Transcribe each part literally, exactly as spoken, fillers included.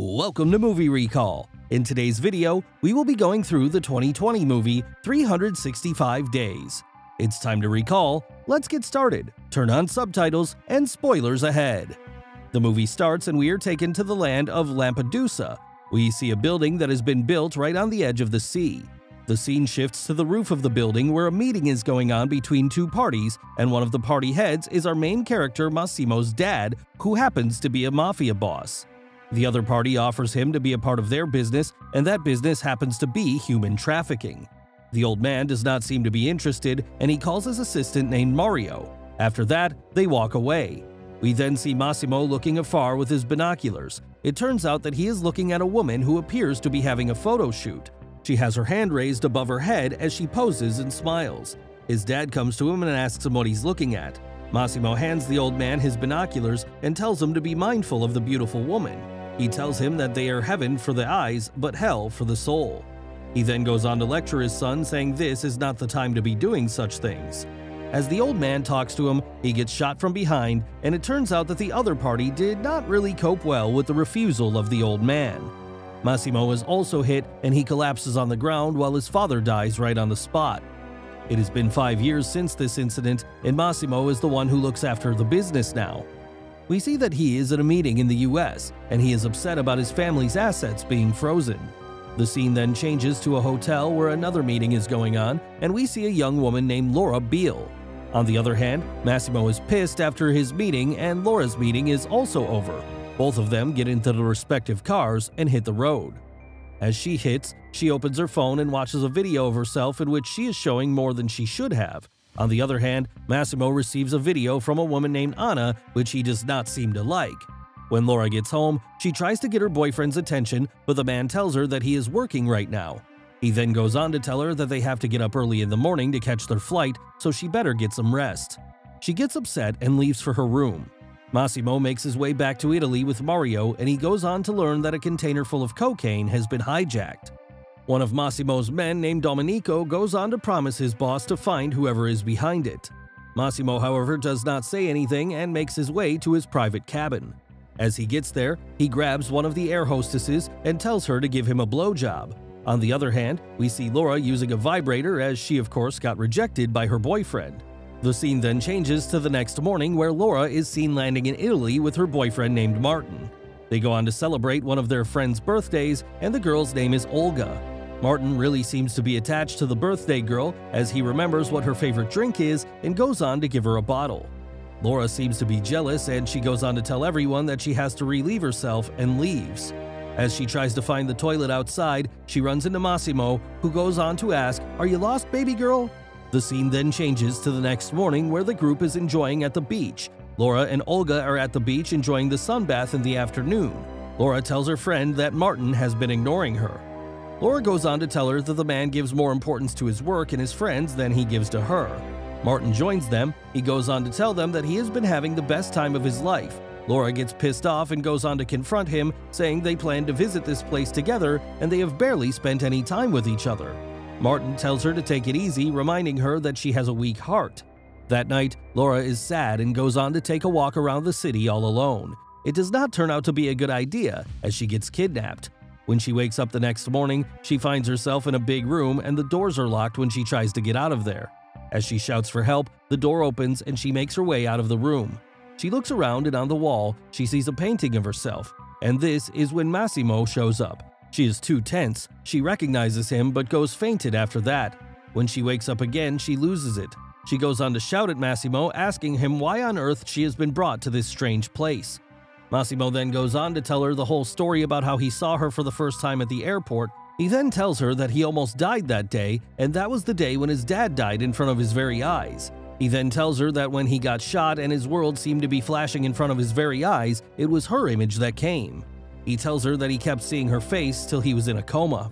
Welcome to Movie Recall. In today's video, we will be going through the twenty twenty movie three hundred sixty-five days. It's time to recall. Let's get started. Turn on subtitles and spoilers ahead. The movie starts and we are taken to the land of Lampedusa. We see a building that has been built right on the edge of the sea. The scene shifts to the roof of the building where a meeting is going on between two parties, and one of the party heads is our main character Massimo's dad, who happens to be a mafia boss. The other party offers him to be a part of their business, and that business happens to be human trafficking. The old man does not seem to be interested, and he calls his assistant named Mario. After that, they walk away. We then see Massimo looking afar with his binoculars. It turns out that he is looking at a woman who appears to be having a photo shoot. She has her hand raised above her head as she poses and smiles. His dad comes to him and asks him what he's looking at. Massimo hands the old man his binoculars and tells him to be mindful of the beautiful woman. He tells him that they are heaven for the eyes, but hell for the soul. He then goes on to lecture his son, saying this is not the time to be doing such things. As the old man talks to him, he gets shot from behind, and it turns out that the other party did not really cope well with the refusal of the old man. Massimo is also hit, and he collapses on the ground while his father dies right on the spot. It has been five years since this incident, and Massimo is the one who looks after the business now. We see that he is at a meeting in the U S, and he is upset about his family's assets being frozen. The scene then changes to a hotel where another meeting is going on, and we see a young woman named Laura Beale. On the other hand, Massimo is pissed after his meeting, and Laura's meeting is also over. Both of them get into their respective cars and hit the road. As she hits, she opens her phone and watches a video of herself in which she is showing more than she should have. On the other hand, Massimo receives a video from a woman named Anna, which he does not seem to like. When Laura gets home, she tries to get her boyfriend's attention, but the man tells her that he is working right now. He then goes on to tell her that they have to get up early in the morning to catch their flight, so she better get some rest. She gets upset and leaves for her room. Massimo makes his way back to Italy with Mario, and he goes on to learn that a container full of cocaine has been hijacked. One of Massimo's men named Domenico goes on to promise his boss to find whoever is behind it. Massimo, however, does not say anything and makes his way to his private cabin. As he gets there, he grabs one of the air hostesses and tells her to give him a blowjob. On the other hand, we see Laura using a vibrator as she, of course, got rejected by her boyfriend. The scene then changes to the next morning where Laura is seen landing in Italy with her boyfriend named Martin. They go on to celebrate one of their friends' birthdays, and the girl's name is Olga. Martin really seems to be attached to the birthday girl as he remembers what her favorite drink is and goes on to give her a bottle. Laura seems to be jealous, and she goes on to tell everyone that she has to relieve herself and leaves. As she tries to find the toilet outside, she runs into Massimo, who goes on to ask, "Are you lost, baby girl?" The scene then changes to the next morning where the group is enjoying at the beach. Laura and Olga are at the beach enjoying the sunbath in the afternoon. Laura tells her friend that Martin has been ignoring her. Laura goes on to tell her that the man gives more importance to his work and his friends than he gives to her. Martin joins them. He goes on to tell them that he has been having the best time of his life. Laura gets pissed off and goes on to confront him, saying they plan to visit this place together and they have barely spent any time with each other. Martin tells her to take it easy, reminding her that she has a weak heart. That night, Laura is sad and goes on to take a walk around the city all alone. It does not turn out to be a good idea, as she gets kidnapped. When she wakes up the next morning, she finds herself in a big room and the doors are locked when she tries to get out of there. As she shouts for help, the door opens and she makes her way out of the room. She looks around and on the wall, she sees a painting of herself, and this is when Massimo shows up. She is too tense. She recognizes him but goes fainted after that. When she wakes up again, she loses it. She goes on to shout at Massimo, asking him why on earth she has been brought to this strange place. Massimo then goes on to tell her the whole story about how he saw her for the first time at the airport. He then tells her that he almost died that day, and that was the day when his dad died in front of his very eyes. He then tells her that when he got shot and his world seemed to be flashing in front of his very eyes, it was her image that came. He tells her that he kept seeing her face till he was in a coma.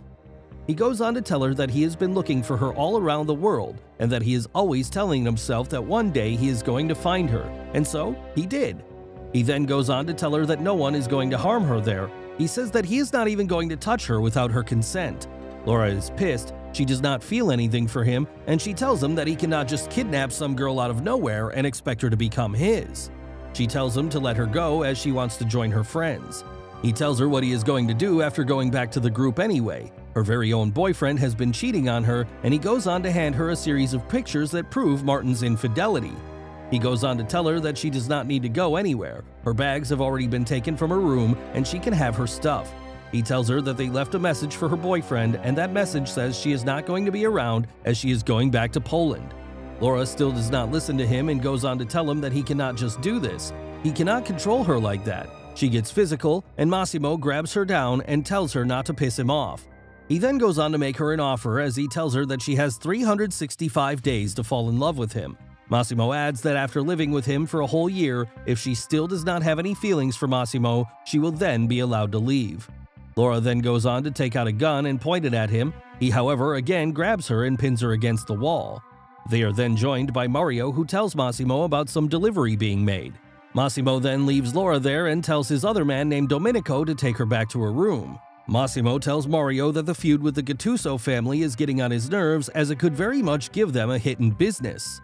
He goes on to tell her that he has been looking for her all around the world and that he is always telling himself that one day he is going to find her, and so he did. He then goes on to tell her that no one is going to harm her there. He says that he is not even going to touch her without her consent. Laura is pissed. She does not feel anything for him, and she tells him that he cannot just kidnap some girl out of nowhere and expect her to become his. She tells him to let her go as she wants to join her friends. He tells her what he is going to do after going back to the group anyway. Her very own boyfriend has been cheating on her, and he goes on to hand her a series of pictures that prove Martin's infidelity. He goes on to tell her that she does not need to go anywhere. Her bags have already been taken from her room, and she can have her stuff. He tells her that they left a message for her boyfriend, and that message says she is not going to be around as she is going back to Poland. Laura still does not listen to him and goes on to tell him that he cannot just do this. He cannot control her like that. She gets physical, and Massimo grabs her down and tells her not to piss him off. He then goes on to make her an offer as he tells her that she has three hundred sixty-five days to fall in love with him. Massimo adds that after living with him for a whole year, if she still does not have any feelings for Massimo, she will then be allowed to leave. Laura then goes on to take out a gun and point it at him. He, however, again grabs her and pins her against the wall. They are then joined by Mario, who tells Massimo about some delivery being made. Massimo then leaves Laura there and tells his other man named Domenico to take her back to her room. Massimo tells Mario that the feud with the Gattuso family is getting on his nerves, as it could very much give them a hit in business.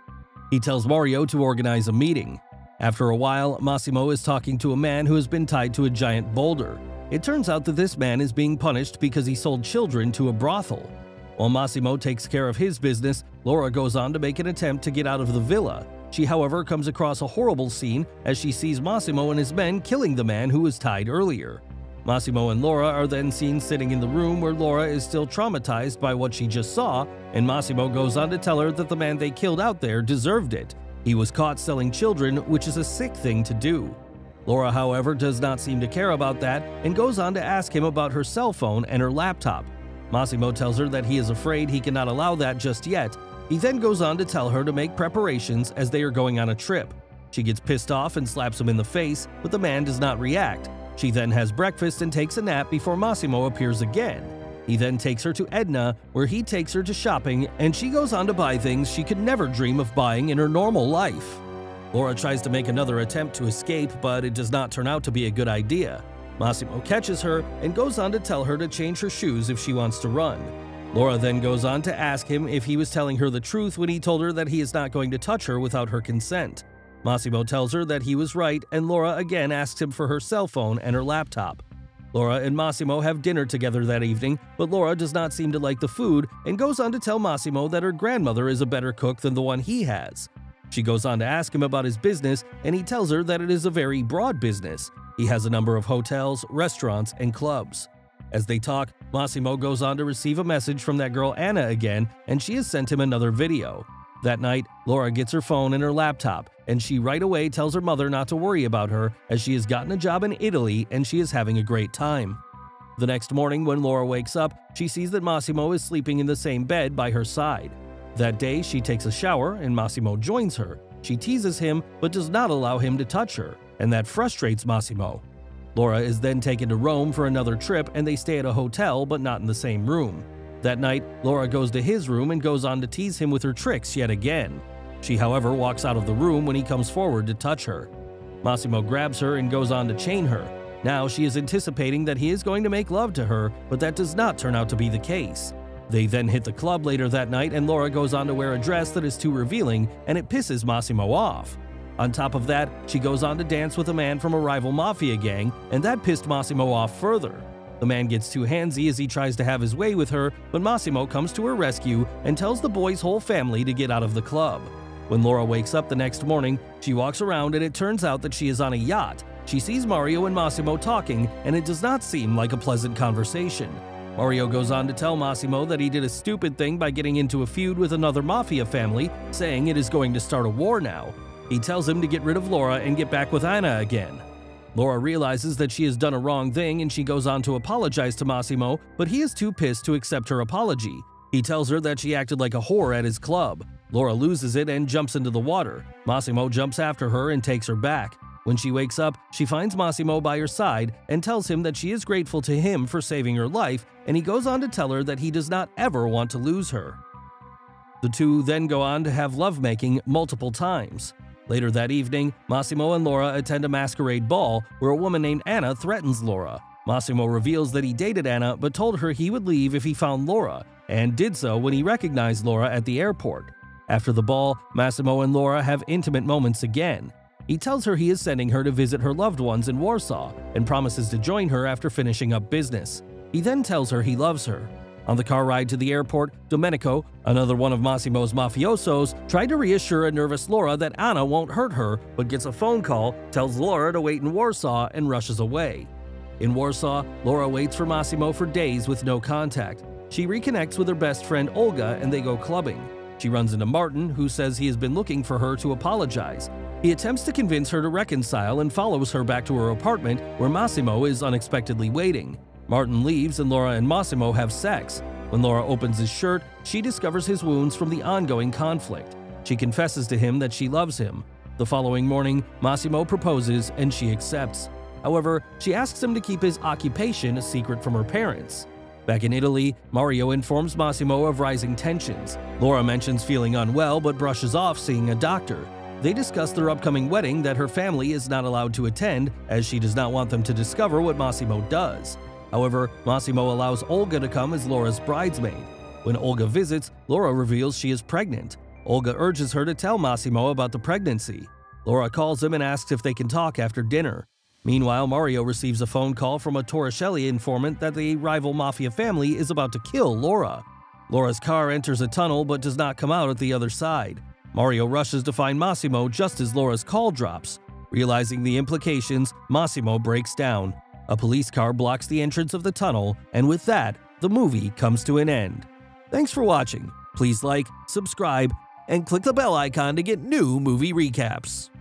He tells Mario to organize a meeting. After a while, Massimo is talking to a man who has been tied to a giant boulder. It turns out that this man is being punished because he sold children to a brothel. While Massimo takes care of his business, Laura goes on to make an attempt to get out of the villa. She, however, comes across a horrible scene as she sees Massimo and his men killing the man who was tied earlier. Massimo and Laura are then seen sitting in the room where Laura is still traumatized by what she just saw, and Massimo goes on to tell her that the man they killed out there deserved it. He was caught selling children, which is a sick thing to do. Laura, however, does not seem to care about that and goes on to ask him about her cell phone and her laptop. Massimo tells her that he is afraid he cannot allow that just yet. He then goes on to tell her to make preparations as they are going on a trip. She gets pissed off and slaps him in the face, but the man does not react. She then has breakfast and takes a nap before Massimo appears again. He then takes her to Edna, where he takes her to shopping, and she goes on to buy things she could never dream of buying in her normal life. Laura tries to make another attempt to escape, but it does not turn out to be a good idea. Massimo catches her and goes on to tell her to change her shoes if she wants to run. Laura then goes on to ask him if he was telling her the truth when he told her that he is not going to touch her without her consent. Massimo tells her that he was right, and Laura again asks him for her cell phone and her laptop. Laura and Massimo have dinner together that evening, but Laura does not seem to like the food and goes on to tell Massimo that her grandmother is a better cook than the one he has. She goes on to ask him about his business, and he tells her that it is a very broad business. He has a number of hotels, restaurants, and clubs. As they talk, Massimo goes on to receive a message from that girl Anna again, and she has sent him another video. That night, Laura gets her phone and her laptop, and she right away tells her mother not to worry about her, as she has gotten a job in Italy and she is having a great time. The next morning, when Laura wakes up, she sees that Massimo is sleeping in the same bed by her side. That day, she takes a shower and Massimo joins her. She teases him but does not allow him to touch her, and that frustrates Massimo. Laura is then taken to Rome for another trip, and they stay at a hotel but not in the same room. That night, Laura goes to his room and goes on to tease him with her tricks yet again. She, however, walks out of the room when he comes forward to touch her. Massimo grabs her and goes on to chain her. Now she is anticipating that he is going to make love to her, but that does not turn out to be the case. They then hit the club later that night, and Laura goes on to wear a dress that is too revealing, and it pisses Massimo off. On top of that, she goes on to dance with a man from a rival mafia gang, and that pissed Massimo off further. The man gets too handsy as he tries to have his way with her, but Massimo comes to her rescue and tells the boy's whole family to get out of the club. When Laura wakes up the next morning, she walks around and it turns out that she is on a yacht. She sees Mario and Massimo talking, and it does not seem like a pleasant conversation. Mario goes on to tell Massimo that he did a stupid thing by getting into a feud with another mafia family, saying it is going to start a war now. He tells him to get rid of Laura and get back with Anna again. Laura realizes that she has done a wrong thing, and she goes on to apologize to Massimo, but he is too pissed to accept her apology. He tells her that she acted like a whore at his club. Laura loses it and jumps into the water. Massimo jumps after her and takes her back. When she wakes up, she finds Massimo by her side and tells him that she is grateful to him for saving her life, and he goes on to tell her that he does not ever want to lose her. The two then go on to have lovemaking multiple times. Later that evening, Massimo and Laura attend a masquerade ball where a woman named Anna threatens Laura. Massimo reveals that he dated Anna but told her he would leave if he found Laura, and did so when he recognized Laura at the airport. After the ball, Massimo and Laura have intimate moments again. He tells her he is sending her to visit her loved ones in Warsaw and promises to join her after finishing up business. He then tells her he loves her. On the car ride to the airport, Domenico, another one of Massimo's mafiosos, tried to reassure a nervous Laura that Anna won't hurt her, but gets a phone call, tells Laura to wait in Warsaw, and rushes away. In Warsaw, Laura waits for Massimo for days with no contact. She reconnects with her best friend Olga and they go clubbing. She runs into Martin, who says he has been looking for her to apologize. He attempts to convince her to reconcile and follows her back to her apartment, where Massimo is unexpectedly waiting. Martin leaves and Laura and Massimo have sex. When Laura opens his shirt, she discovers his wounds from the ongoing conflict. She confesses to him that she loves him. The following morning, Massimo proposes and she accepts. However, she asks him to keep his occupation a secret from her parents. Back in Italy, Mario informs Massimo of rising tensions. Laura mentions feeling unwell but brushes off seeing a doctor. They discuss their upcoming wedding that her family is not allowed to attend, as she does not want them to discover what Massimo does. However, Massimo allows Olga to come as Laura's bridesmaid. When Olga visits, Laura reveals she is pregnant. Olga urges her to tell Massimo about the pregnancy. Laura calls him and asks if they can talk after dinner. Meanwhile, Mario receives a phone call from a Torricelli informant that the rival mafia family is about to kill Laura. Laura's car enters a tunnel but does not come out at the other side. Mario rushes to find Massimo just as Laura's call drops. Realizing the implications, Massimo breaks down. A police car blocks the entrance of the tunnel, and with that, the movie comes to an end. Thanks for watching. Please like, subscribe, and click the bell icon to get new movie recaps.